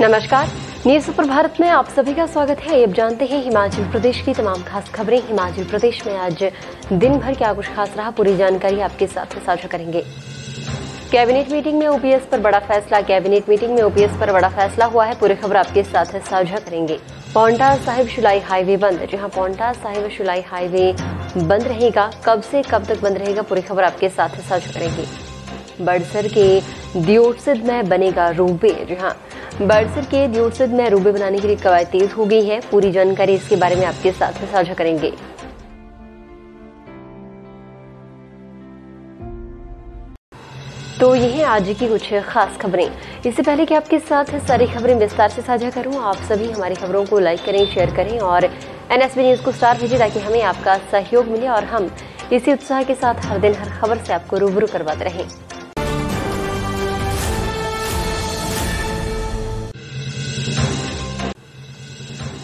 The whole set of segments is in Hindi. नमस्कार, न्यूज़ पर भारत में आप सभी का स्वागत है। अब जानते हैं हिमाचल प्रदेश की तमाम खास खबरें। हिमाचल प्रदेश में आज दिन भर क्या कुछ खास रहा, पूरी जानकारी आपके साथ साझा करेंगे। कैबिनेट मीटिंग में ओपीएस पर बड़ा फैसला। कैबिनेट मीटिंग में ओपीएस पर बड़ा फैसला हुआ है, पूरी खबर आपके साथ साझा करेंगे। पावंटा साहिब शिलाई हाईवे बंद। जहां पावंटा साहिब शिलाई हाईवे बंद रहेगा, कब से कब तक बंद रहेगा, पूरी खबर आपके साथ साझा करेंगे। बड़सर के दियोtsiद्ध में बनेगा रोपवे। जहां बड़सर के दियोtsiद्ध में रोपवे बनाने के लिए कवायद तेज हो गई है, पूरी जानकारी इसके बारे में आपके साथ साझा करेंगे। तो यह है आज की कुछ खास खबरें। इससे पहले कि आपके साथ सारी खबरें विस्तार से साझा करूं, आप सभी हमारी खबरों को लाइक करें, शेयर करें और एनएसबी न्यूज को स्टार भेजें, ताकि हमें आपका सहयोग मिले और हम इसी उत्साह के साथ हर दिन हर खबर से आपको रूबरू करवाते रहें।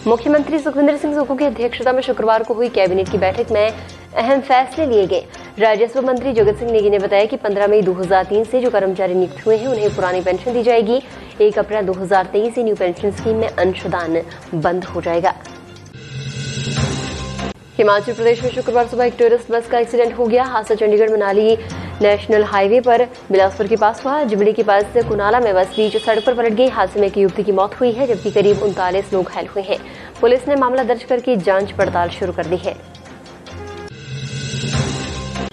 मुख्यमंत्री सुखविंदर सिंह सुखू की अध्यक्षता में शुक्रवार को हुई कैबिनेट की बैठक में अहम फैसले लिए गए। राजस्व मंत्री जगत सिंह नेगी ने बताया कि 15 मई 2003 से जो कर्मचारी नियुक्त हुए हैं उन्हें पुरानी पेंशन दी जाएगी। 1 अप्रैल 2023 से न्यू पेंशन स्कीम में अंशदान बंद हो जाएगा। हिमाचल प्रदेश में शुक्रवार सुबह एक टूरिस्ट बस का एक्सीडेंट हो गया। हादसा चंडीगढ़ मनाली नेशनल हाईवे पर बिलासपुर के पास हुआ। जिबली के पास से कुनाला में बस बीच सड़क पर पलट गई। हादसे में एक युवती की मौत हुई है, जबकि करीब 39 लोग घायल हुए हैं। पुलिस ने मामला दर्ज करके जांच पड़ताल शुरू कर दी है।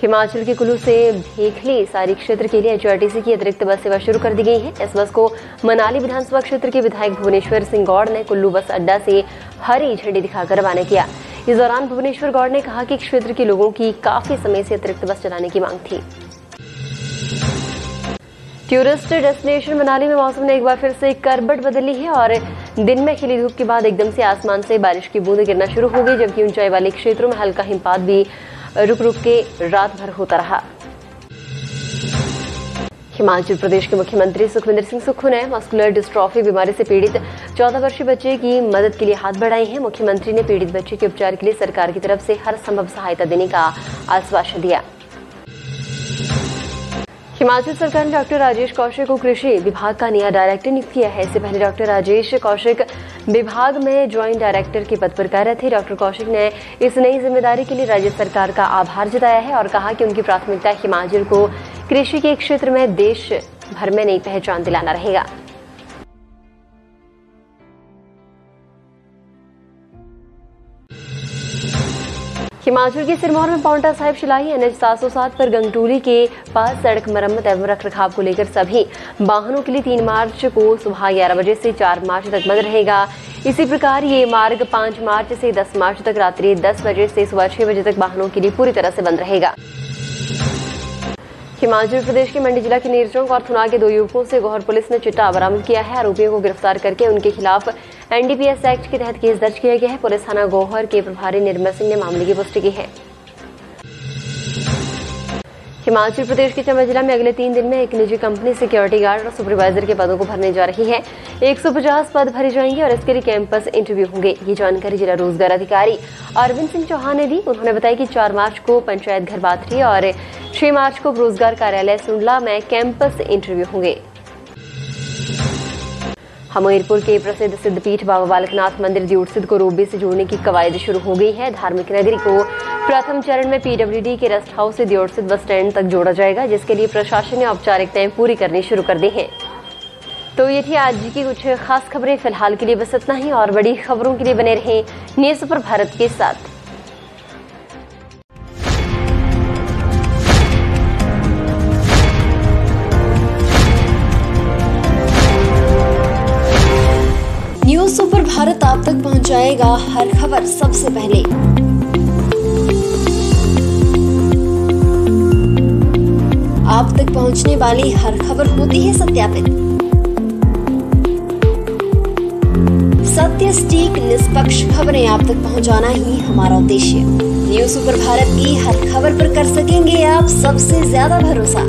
हिमाचल के कुल्लू से भेखली सारी क्षेत्र के लिए एचआरटीसी की अतिरिक्त बस सेवा शुरू कर दी गई है। इस बस को मनाली विधानसभा क्षेत्र के विधायक भुवनेश्वर सिंह गौड़ ने कुल्लू बस अड्डा से हरी झंडी दिखाकर रवाना किया। इस दौरान भुवनेश्वर गौड़ ने कहा कि क्षेत्र के लोगों की काफी समय से अतिरिक्त बस चलाने की मांग थी। टूरिस्ट डेस्टिनेशन मनाली में मौसम ने एक बार फिर से करवट बदली है और दिन में खिली धूप के बाद एकदम से आसमान से बारिश की बूंदें गिरना शुरू हो गई, जबकि ऊंचाई वाले क्षेत्रों में हल्का हिमपात भी रुक रुक के रात भर होता रहा। हिमाचल प्रदेश के मुख्यमंत्री सुखविंदर सिंह सुखू ने मस्कुलर डिस्ट्रॉफी बीमारी से पीड़ित 14 वर्षीय बच्चे की मदद के लिए हाथ बढ़ाए हैं। मुख्यमंत्री ने पीड़ित बच्चे के उपचार के लिए सरकार की तरफ से हर संभव सहायता देने का आश्वासन दिया। हिमाचल सरकार ने डॉक्टर राजेश कौशिक को कृषि विभाग का नया डायरेक्टर नियुक्त किया है। इससे पहले डॉक्टर राजेश कौशिक विभाग में ज्वाइंट डायरेक्टर के पद पर कार्यरत थे। डॉक्टर कौशिक ने इस नई जिम्मेदारी के लिए राज्य सरकार का आभार जताया है और कहा कि उनकी प्राथमिकता हिमाचल को कृषि के क्षेत्र में देश भर में नई पहचान दिलाना रहेगा। हिमाचल के सिरमौर में पावंटा साहिब शिलाई NH 707 पर गंगटूली के पास सड़क मरम्मत एवं रखरखाव को लेकर सभी वाहनों के लिए 3 मार्च को सुबह 11 बजे से 4 मार्च तक बंद रहेगा। इसी प्रकार ये मार्ग 5 मार्च से 10 मार्च तक रात्रि 10 बजे से सुबह 6 बजे तक वाहनों के लिए पूरी तरह से बंद रहेगा। हिमाचल प्रदेश के मंडी जिला के नेरचौक और थुना के 2 युवकों से गौहर पुलिस ने चिट्टा बरामद किया है। आरोपियों को गिरफ्तार करके उनके खिलाफ एनडीपीएस एक्ट के तहत केस दर्ज किया गया है। पुलिस थाना गौहर के प्रभारी निर्मल सिंह ने मामले की पुष्टि की है। हिमाचल प्रदेश के चंबा जिला में अगले 3 दिन में एक निजी कंपनी सिक्योरिटी गार्ड और सुपरवाइजर के पदों को भरने जा रही है। 150 पद भरे जाएंगे और इसके लिए कैंपस इंटरव्यू होंगे। ये जानकारी जिला रोजगार अधिकारी अरविंद सिंह चौहान ने दी। उन्होंने बताया कि 4 मार्च को पंचायत घर बाथरी और 6 मार्च को रोजगार कार्यालय सुंडला में कैंपस इंटरव्यू होंगे। हमीरपुर के प्रसिद्ध सिद्धपीठ बाबा बालकनाथ मंदिर दियोtsiद्ध को रोपवे से जोड़ने की कवायद शुरू हो गई है। धार्मिक नगरी को प्रथम चरण में पीडब्ल्यूडी के रेस्ट हाउस से दियोtsiद्ध बस स्टैंड तक जोड़ा जाएगा, जिसके लिए प्रशासन ने औपचारिकताएं पूरी करनी शुरू कर दी हैं। तो ये थी आज की कुछ खास खबरें। फिलहाल के लिए बस इतना ही और बड़ी खबरों के लिए बने रहें न्यूज़ पर भारत के साथ। न्यूज़ सुपर भारत आप तक पहुंचाएगा हर खबर सबसे पहले। आप तक पहुंचने वाली हर खबर होती है सत्यापित। सत्य, सटीक, निष्पक्ष खबरें आप तक पहुंचाना ही हमारा उद्देश्य। न्यूज़ सुपर भारत की हर खबर पर कर सकेंगे आप सबसे ज्यादा भरोसा।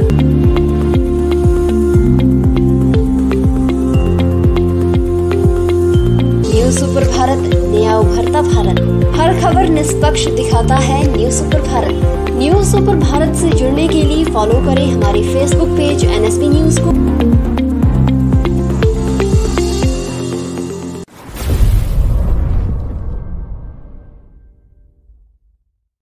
न्यूज़ सुपर भारत, नया उभरता भारत। हर खबर निष्पक्ष दिखाता है news super Bharat. News super Bharat से जुड़ने के लिए फॉलो करें हमारे फेसबुक पेज NSB News को।